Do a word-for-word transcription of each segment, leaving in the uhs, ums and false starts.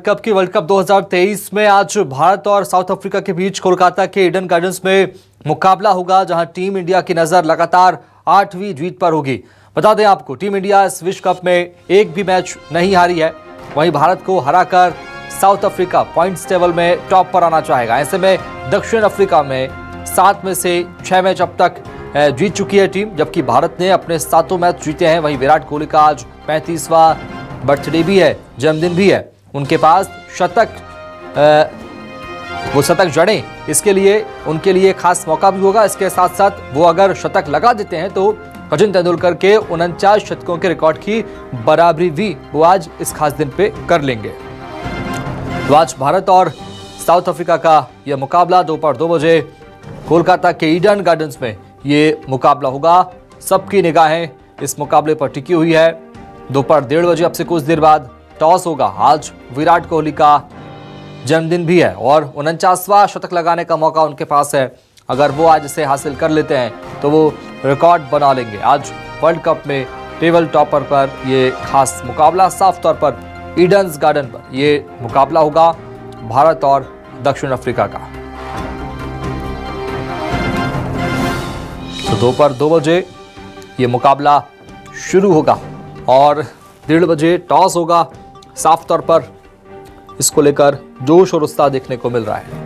World cup की world cup दो हज़ार तेईस में आज भारत और साउथ अफ्रीका के बीच कोलकाता के ईडन गार्डन्स में मुकाबला होगा, जहां टीम इंडिया की नज़र लगातार आठवीं जीत पर होगी। बता दें आपको, टीम इंडिया इस विश्व कप में एक भी मैच नहीं हारी है। वहीं भारत को हराकर साउथ अफ्रीका पॉइंट्स टेबल में टॉप पर आना चाहेगा। ऐसे में दक्षिण अफ्रीका में सात में से छः मैच अब तक जीत चुकी है टीम, जबकि भारत ने अपने सातों मैच जीते हैं। वहीं विराट कोहली का आज पैंतीसवां बर्थडे भी है, जन्मदिन भी है। उनके पास शतक आ, वो शतक जड़ें, इसके लिए उनके लिए खास मौका भी होगा। इसके साथ साथ वो अगर शतक लगा देते हैं तो सचिन तेंदुलकर के उनचास शतकों के रिकॉर्ड की बराबरी भी वो आज इस खास दिन पे कर लेंगे। तो आज भारत और साउथ अफ्रीका का यह मुकाबला दोपहर दो बजे कोलकाता के ईडन गार्डन्स में ये मुकाबला होगा। सबकी निगाहें इस मुकाबले पर टिकी हुई है। दोपहर डेढ़ बजे, अब से कुछ देर बाद, टॉस होगा। आज विराट कोहली का जन्मदिन भी है और उनचासवां शतक लगाने का मौका उनके पास है। अगर वो आज इसे हासिल कर लेते हैं तो वो रिकॉर्ड बना लेंगे। आज वर्ल्ड कप में टेबल टॉपर पर ये खास मुकाबला, साफ तौर पर ईडन गार्डन पर ये मुकाबला होगा भारत और दक्षिण अफ्रीका का। तो दोपहर दो बजे ये मुकाबला शुरू होगा और डेढ़ बजे टॉस होगा। साफ तौर पर इसको लेकर जोश और उत्साह देखने को मिल रहा है।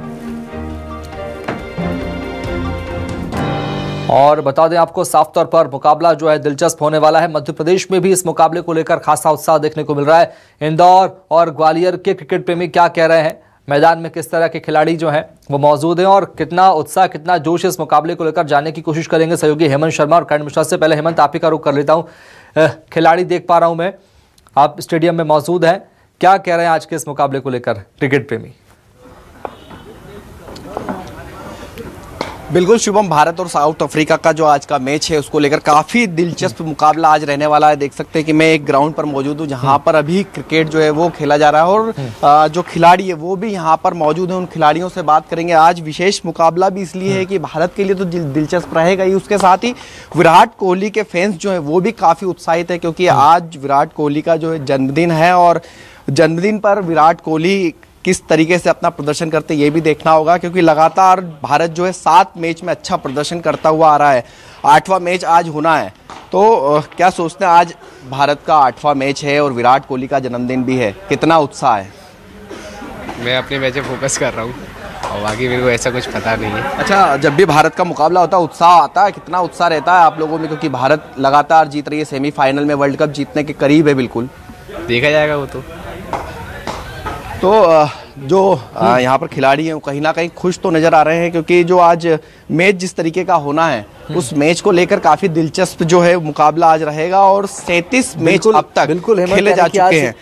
और बता दें आपको, साफ तौर पर मुकाबला जो है दिलचस्प होने वाला है। मध्य प्रदेश में भी इस मुकाबले को लेकर खासा उत्साह देखने को मिल रहा है। इंदौर और ग्वालियर के क्रिकेट प्रेमी क्या कह रहे हैं, मैदान में किस तरह के खिलाड़ी जो हैं वो मौजूद हैं और कितना उत्साह, कितना जोश इस मुकाबले को लेकर, जानने की कोशिश करेंगे सहयोगी हेमंत शर्मा और करण मिश्रा से। पहले हेमंत, आप ही का रुख कर लेता हूं। खिलाड़ी देख पा रहा हूं मैं, आप स्टेडियम में मौजूद हैं, क्या कह रहे हैं आज के इस मुकाबले को लेकर क्रिकेट प्रेमी? बिल्कुल शुभम, भारत और साउथ अफ्रीका का जो आज का मैच है उसको लेकर काफ़ी दिलचस्प मुकाबला आज रहने वाला है। देख सकते हैं कि मैं एक ग्राउंड पर मौजूद हूं जहां पर अभी क्रिकेट जो है वो खेला जा रहा है और जो खिलाड़ी है वो भी यहां पर मौजूद हैं। उन खिलाड़ियों से बात करेंगे। आज विशेष मुकाबला भी इसलिए है कि भारत के लिए तो दिलचस्प रहेगा ही, उसके साथ ही विराट कोहली के फैंस जो है वो भी काफ़ी उत्साहित है, क्योंकि आज विराट कोहली का जो है जन्मदिन है और जन्मदिन पर विराट कोहली किस तरीके से अपना प्रदर्शन करते हैं ये भी देखना होगा, क्योंकि लगातार भारत जो है सात मैच में अच्छा प्रदर्शन करता हुआ आ रहा है। आठवां मैच आज होना है, तो क्या सोचते हैं, आज भारत का आठवां मैच है और विराट कोहली का जन्मदिन भी है, कितना उत्साह है? मैं अपने मैच में फोकस कर रहा हूँ और बाकी मेरे को ऐसा कुछ पता नहीं है। अच्छा, जब भी भारत का मुकाबला होता है उत्साह आता है, कितना उत्साह रहता है आप लोगों में, क्योंकि भारत लगातार जीत रही है, सेमीफाइनल में वर्ल्ड कप जीतने के करीब है? बिल्कुल, देखा जाएगा वो तो। तो जो यहाँ पर खिलाड़ी हैं वो कहीं ना कहीं खुश तो नज़र आ रहे हैं, क्योंकि जो आज मैच जिस तरीके का होना है उस मैच को लेकर काफ़ी दिलचस्प जो है मुकाबला आज रहेगा और सैंतीस मैच अब तक बिल्कुल खेले जा चुके हैं।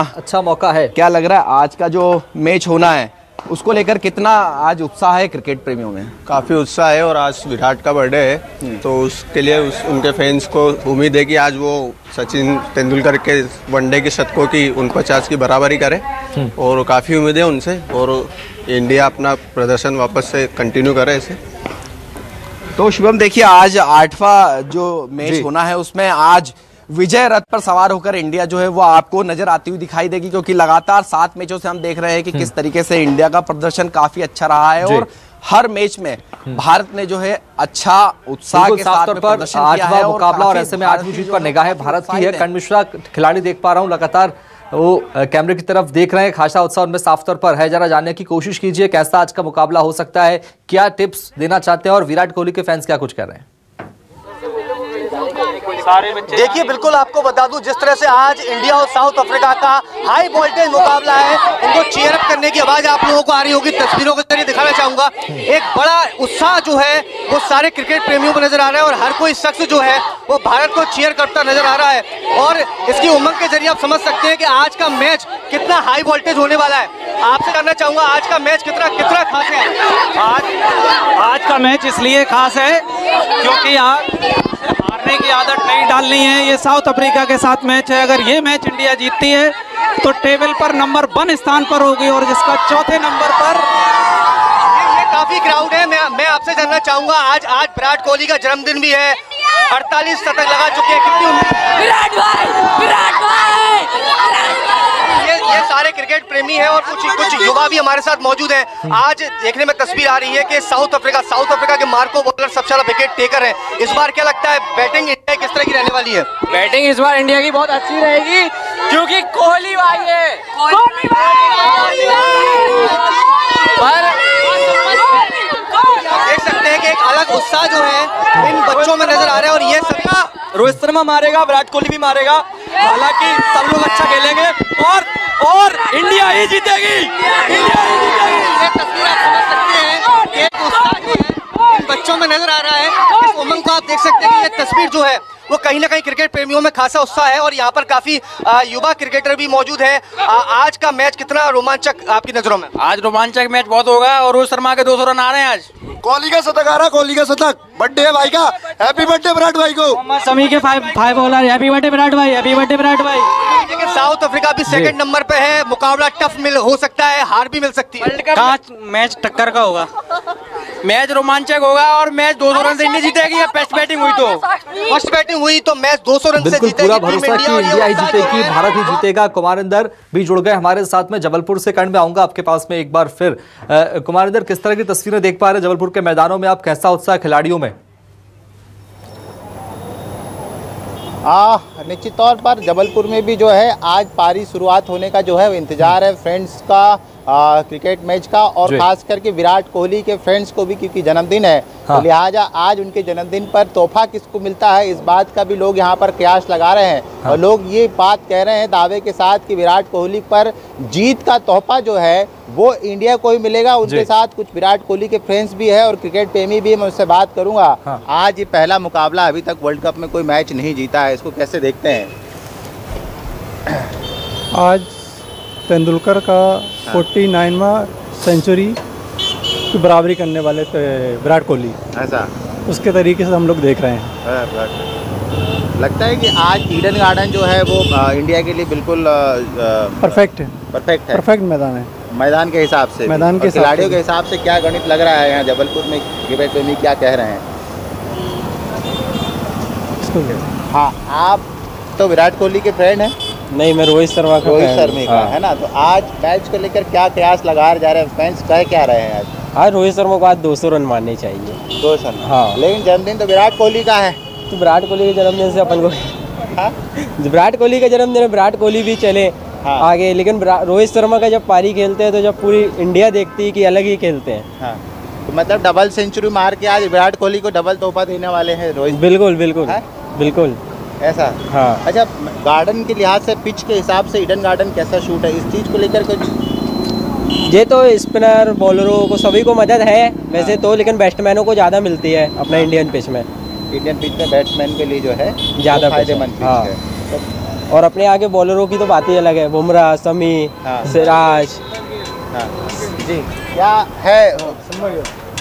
अच्छा मौका है, क्या लग रहा है आज का जो मैच होना है उसको लेकर कितना आज उत्साह है क्रिकेट प्रेमियों में? काफ़ी उत्साह है और आज विराट का बर्थडे है तो उसके लिए उस, उनके फैंस को उम्मीद है कि आज वो सचिन तेंदुलकर के वनडे के शतकों की उनचास की बराबरी करे और काफ़ी उम्मीद है उनसे और इंडिया अपना प्रदर्शन वापस से कंटिन्यू करे इसे। तो शुभम देखिए, आज आठवां जो मैच होना है उसमें आज विजय रथ पर सवार होकर इंडिया जो है वो आपको नजर आती हुई दिखाई देगी, क्योंकि लगातार सात मैचों से हम देख रहे हैं कि किस तरीके से इंडिया का प्रदर्शन काफी अच्छा रहा है और हर मैच में भारत ने जो है अच्छा उत्साह के साथ में प्रदर्शन किया है और मुकाबला और ऐसे में आठवीं जीत पर निगाहें भारत की है। करण मिश्रा, खिलाड़ी देख पा रहा हूँ लगातार वो कैमरे की तरफ देख रहे हैं, खासा उत्साह उनमें साफ तौर पर है। जरा जानने की कोशिश कीजिए कैसा आज का मुकाबला हो सकता है, क्या टिप्स देना चाहते हैं और विराट कोहली के फैंस क्या कुछ कर रहे हैं? देखिए बिल्कुल, आपको बता दूं जिस तरह से आज इंडिया और साउथ अफ्रीका का हाई वोल्टेज मुकाबला है, उनको चीयर अप करने की आवाज आप लोगों को आ रही होगी, तस्वीरों के जरिए दिखाना चाहूंगा। एक बड़ा उत्साह जो है वो सारे क्रिकेट प्रेमियों को नजर आ रहा है और हर कोई शख्स जो है वो भारत को चीयर करता नजर आ रहा है और इसकी उमंग के जरिए आप समझ सकते हैं कि आज का मैच कितना हाई वोल्टेज होने वाला है। आपसे जानना चाहूंगा आज का मैच कितना कितना खास है? आज आज का मैच इसलिए खास है क्योंकि आप हारने की आदत नहीं डालनी है। ये साउथ अफ्रीका के साथ मैच है, अगर ये मैच इंडिया जीतती है तो टेबल पर नंबर वन स्थान पर होगी और जिसका चौथे नंबर पर ये काफी क्राउड है। मैं मैं आपसे जानना चाहूंगा आज आज विराट कोहली का जन्मदिन भी है, अड़तालीस शतक लगा चुके हैं, कितनी उम्मीद? ये ये सारे क्रिकेट प्रेमी हैं और कुछ कुछ युवा भी हमारे साथ मौजूद हैं। आज देखने में तस्वीर आ रही है कि साउथ अफ्रीका साउथ अफ्रीका के मार्को बॉलर सबसे ज्यादा विकेट टेकर हैं। इस बार क्या लगता है बैटिंग इंडिया किस तरह की रहने वाली है? बैटिंग इस बार इंडिया की बहुत अच्छी रहेगी क्योंकि कोहली भाई है, देख सकते हैं कि एक अलग उत्साह जो है इन बच्चों में नजर आ रहा है और ये सबका रोहित शर्मा मारेगा, विराट कोहली भी मारेगा, हालांकि सब लोग अच्छा खेलेंगे और और इंडिया ही जीतेगी, इंडिया ही जीतेगी। ये तस्वीर आप समझ सकते हैं, एक उत्साह जो है इन बच्चों में नजर आ रहा है, इस उमंग को आप देख सकते हैं कि ये तस्वीर जो है वो कहीं ना कहीं क्रिकेट प्रेमियों में खासा उत्साह है और यहाँ पर काफी युवा क्रिकेटर भी मौजूद है। आज का मैच कितना रोमांचक आपकी नजरों में? आज रोमांचक मैच बहुत होगा और रोहित शर्मा के दो सौ रन आ रहे हैं। आज कोहली का शतक आ रहा है, कोहली का शतक, बर्थडे है भाई का, हैप्पी बर्थडे विराट भाई को। मोहम्मद शमी के five five bowler, happy birthday Virat भाई, हैप्पी बर्थडे विराट भाई। लेकिन साउथ अफ्रीका भी सेकंड नंबर पे है, मुकाबला टफ मिल हो सकता है, हार भी मिल सकती है। आज मैच टक्कर का होगा, मैच रोमांचक होगा और मैच दो सौ रन से इंडिया जीतेगी। फर्स्ट बैटिंग हुई तो फर्स्ट बैटिंग हुई तो मैच दो सौ रन से जीतेगी। पूरा भरोसा कि इंडिया ही जीतेगी, भारत ही जीतेगा। कुमारिंदर भी जुड़ गए हमारे साथ में, जबलपुर से करण में आऊंगा आपके पास में एक बार फिर। कुमारिंदर, किस तरह की तस्वीरें देख पा रहे हैं जबलपुर के मैदानों में आप? कैसा उत्साह खिलाड़ियों में? आ, निश्चित तौर पर जबलपुर में भी जो है आज पारी शुरुआत होने का जो है इंतजार है फ्रेंड्स का, आ, क्रिकेट मैच का, और खास करके विराट कोहली के फ्रेंड्स को भी क्योंकि जन्मदिन है। हाँ। तो लिहाजा आज उनके जन्मदिन पर तोहफा किसको मिलता है इस बात का भी लोग यहाँ पर कयास लगा रहे हैं। हाँ। और लोग ये बात कह रहे हैं दावे के साथ कि विराट कोहली पर जीत का तोहफा जो है वो इंडिया को ही मिलेगा। उनके साथ कुछ विराट कोहली के फ्रेंड्स भी है और क्रिकेट प्रेमी भी है, मैं उससे बात करूंगा। हाँ। आज ये पहला मुकाबला, अभी तक वर्ल्ड कप में कोई मैच नहीं जीता है, इसको कैसे देखते हैं? आज तेंदुलकर का फोर्टी नाइनवां सेंचुरी की बराबरी करने वाले विराट कोहली, ऐसा उसके तरीके से हम लोग देख रहे हैं। लगता है कि आज ईडन गार्डन जो है वो इंडिया के लिए बिल्कुल परफेक्ट है, परफेक्ट है, परफेक्ट मैदान है। मैदान के हिसाब से, मैदान के खिलाड़ियों के हिसाब से क्या गणित लग रहा है यहाँ जबलपुर में? क्रिकेट प्रेमी क्या कह रहे हैं? हाँ, आप तो विराट कोहली के फ्रेंड हैं? नहीं, मैं रोहित शर्मा का, रोहित शर्मा का है ना। तो आज मैच को लेकर क्या कयास लगा जा रहे हैं फैंस, कह क्या रहे हैं आज? आज रोहित शर्मा को आज दो सौ रन मारने चाहिए, दो सौ रन। हाँ, लेकिन जन्मदिन तो विराट कोहली का है, तो विराट कोहली के जन्मदिन से अपन को, विराट कोहली का जन्मदिन है, विराट कोहली भी चले। हाँ। आगे, लेकिन रोहित शर्मा का जब पारी खेलते हैं तो जब पूरी इंडिया देखती है कि अलग ही खेलते हैं। हाँ। तो मतलब डबल सेंचुरी मार के आज विराट कोहली को डबल तोहफा देने वाले हैं रोहित? बिल्कुल बिल्कुल। हाँ? बिल्कुल ऐसा। हाँ। अच्छा, गार्डन के लिहाज से, पिच के हिसाब से ईडन गार्डन कैसा शूट है, इस चीज़ को लेकर कुछ? ये तो स्पिनर बॉलरों को सभी को मदद है वैसे तो, लेकिन बैट्समैनों को ज़्यादा मिलती है अपना इंडियन पिच में। इंडियन पिच में बैट्समैन के लिए जो है ज़्यादा फायदेमंद है, और अपने आगे बॉलरों की तो बात ही अलग है, बुमराह, शमी, सिराज। हाँ, जी क्या है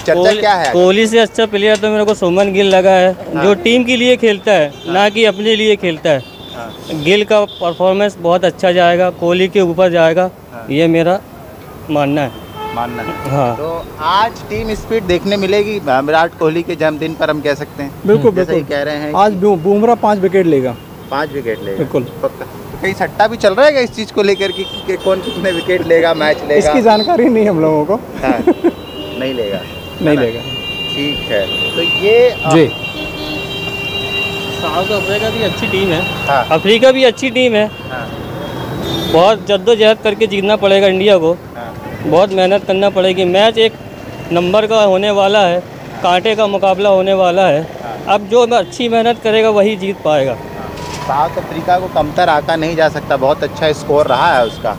चर्चा, क्या है? कोहली से अच्छा प्लेयर तो मेरे को सोमन गिल लगा है। हाँ। जो टीम के लिए खेलता है। हाँ। ना कि अपने लिए खेलता है। हाँ। गिल का परफॉर्मेंस बहुत अच्छा जाएगा, कोहली के ऊपर जाएगा। हाँ। ये मेरा मानना है, मानना है। हाँ। तो आज टीम स्पिरिट देखने मिलेगी विराट कोहली के जन्मदिन पर, हम कह सकते हैं? बिल्कुल बिल्कुल कह रहे हैं। आज बुमराह पाँच विकेट लेगा, पाँच विकेट लेगा बिल्कुल पक्का। कहीं सट्टा भी चल रहा है इस चीज़ को लेकर कि, कि कौन कितने विकेट लेगा, मैच लेगा, इसकी जानकारी नहीं हम लोगों को। हाँ, नहीं लेगा, नहीं लेगा, ठीक है। तो ये जी, साउथ अफ्रीका भी अच्छी टीम है। हाँ। अफ्रीका भी अच्छी टीम है। हाँ। बहुत जद्दोजहद करके जीतना पड़ेगा इंडिया को। हाँ। बहुत मेहनत करना पड़ेगी। मैच एक नंबर का होने वाला है, कांटे का मुकाबला होने वाला है। अब जो अच्छी मेहनत करेगा वही जीत पाएगा। साउथ अफ्रीका को कमतर आका नहीं जा सकता, बहुत अच्छा स्कोर रहा है उसका।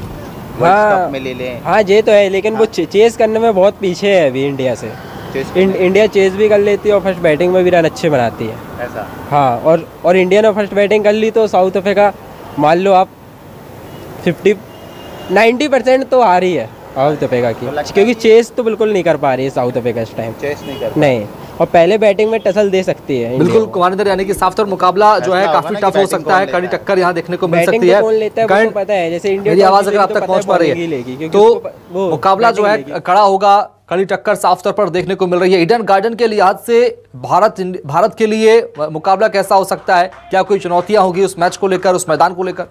हाँ, में ले लें। हाँ, ये तो है, लेकिन हाँ, वो चेस करने में बहुत पीछे है अभी इंडिया से। चेस इं, इंडिया चेस भी कर लेती है और फर्स्ट बैटिंग में भी रन अच्छे बनाती है, ऐसा। हाँ, और और इंडिया ने फर्स्ट बैटिंग कर ली तो साउथ अफ्रीका मान लो आप फिफ्टी नाइन्टी परसेंट तो हार ही है साउथ अफ्रीका की, तो क्योंकि चेस तो बिल्कुल नहीं कर पा रही है साउथ अफ्रीका इस टाइम, चेस नहीं कर, नहीं, और पहले बैटिंग में टसल दे सकती है। बिल्कुल कुमारिंदर, यानी कि साफ तौर मुकाबला जो है काफी टफ हो सकता है, कड़ी टक्कर यहाँ देखने को मिल सकती है। कौन पता है, जैसे इंडिया आवाज अगर आप तक पहुँच पा रही है तो मुकाबला जो है कड़ा होगा, कड़ी टक्कर साफ तौर पर देखने को मिल रही है। ईडन गार्डन के लिहाज से भारत भारत के लिए मुकाबला कैसा हो सकता है, क्या कोई चुनौतियाँ होगी उस मैच को लेकर, उस मैदान को लेकर?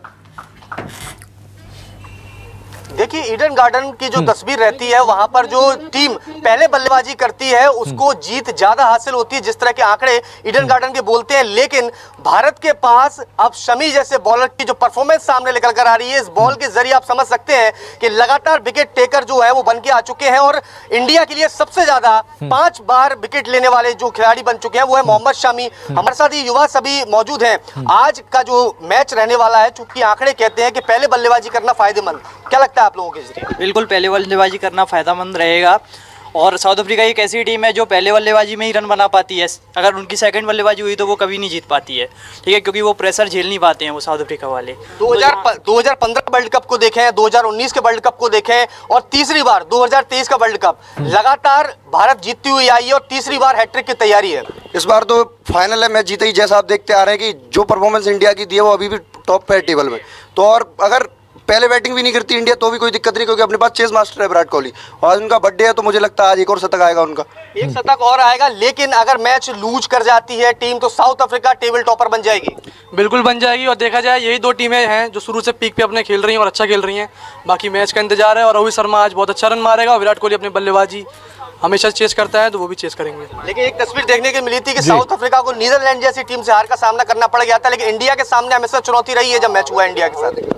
देखिए ईडन गार्डन की जो तस्वीर रहती है वहां पर जो टीम पहले बल्लेबाजी करती है उसको जीत ज्यादा हासिल होती है, जिस तरह के आंकड़े ईडन गार्डन के बोलते हैं। लेकिन भारत के पास अब शमी जैसे बॉलर की जो परफॉर्मेंस सामने निकल कर आ रही है, इस बॉल के जरिए आप समझ सकते हैं कि लगातार विकेट टेकर जो है वो बन के आ चुके हैं और इंडिया के लिए सबसे ज्यादा पांच बार विकेट लेने वाले जो खिलाड़ी बन चुके हैं वो है मोहम्मद शमी। हमारे साथ ही युवा सभी मौजूद हैं। आज का जो मैच रहने वाला है, चूंकि आंकड़े कहते हैं कि पहले बल्लेबाजी करना फायदेमंद, क्या लगता है आप लोगों के जरिए? बिल्कुल, पहले बल्लेबाजी करना फायदेमंद रहेगा और साउथ अफ्रीका एक ऐसी टीम है जो पहले बल्लेबाजी में ही रन बना पाती है। अगर उनकी सेकंड बल्लेबाजी हुई तो वो कभी नहीं जीत पाती है, ठीक है, क्योंकि वो प्रेशर झेल नहीं पाते हैं वो साउथ अफ्रीका वाले। दो हज़ार पंद्रह वर्ल्ड कप को देखें, दो हज़ार उन्नीस के वर्ल्ड कप को देखें और तीसरी बार दो हज़ार तेईस का वर्ल्ड कप, लगातार भारत जीतती हुई आई है और तीसरी बार हैट्रिक की तैयारी है। इस बार तो फाइनल है, मैच जीते ही, जैसा आप देखते आ रहे हैं कि जो परफॉर्मेंस इंडिया की दी है वो अभी भी टॉप पे टेबल में। तो और अगर पहले बैटिंग भी नहीं करती इंडिया तो भी कोई दिक्कत नहीं, क्योंकि अपने पास चेस मास्टर है विराट कोहली और आज उनका बर्थडे है तो मुझे लगता है आज एक और शतक आएगा उनका, एक शतक और आएगा। लेकिन अगर मैच लूज कर जाती है टीम तो साउथ अफ्रीका टेबल टॉपर बन जाएगी। बिल्कुल बन जाएगी और देखा जाए यही दो टीमें हैं जो शुरू से पीक पे अपने खेल रही हैं और अच्छा खेल रही हैं। बाकी मैच का इंतजार है और रोहित शर्मा आज बहुत अच्छा रन मारेगा और विराट कोहली अपनी बल्लेबाजी हमेशा चेस करता है तो वो भी चेस करेंगे। लेकिन एक तस्वीर देखने को मिली थी कि साउथ अफ्रीका को नीदरलैंड जैसी टीम से हार का सामना करना पड़ गया था, लेकिन इंडिया के सामने हमेशा चुनौती रही है जब मैच हुआ इंडिया के साथ।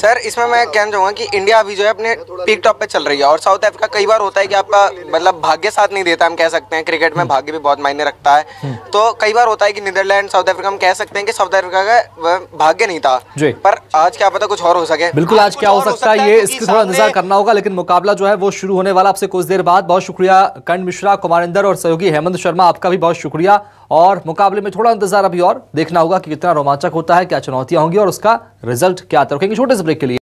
सर इसमें मैं कहना चाहूँगा कि इंडिया अभी जो है अपने पीक टॉप पे चल रही है और साउथ अफ्रीका कई बार होता है कि आपका मतलब भाग्य साथ नहीं देता, हम कह सकते हैं क्रिकेट में भाग्य भी बहुत मायने रखता है। तो कई बार होता है कि नीदरलैंड साउथ अफ्रीका, हम कह सकते हैं कि साउथ अफ्रीका का भाग्य नहीं था, पर आज क्या पता कुछ और हो सके। बिल्कुल, आज क्या हो सकता है ये इसका थोड़ा इंतजार करना होगा, लेकिन मुकाबला जो है वो शुरू होने वाला आपसे कुछ देर बाद। बहुत शुक्रिया करण मिश्रा, कुमारिंदर और सहयोगी हेमंत शर्मा, आपका भी बहुत शुक्रिया। और मुकाबले में थोड़ा इंतजार अभी और देखना होगा कि कितना रोमांचक होता है, क्या चुनौतियां होंगी और उसका रिजल्ट क्या आता है। रुकेंगे छोटे से ब्रेक के लिए।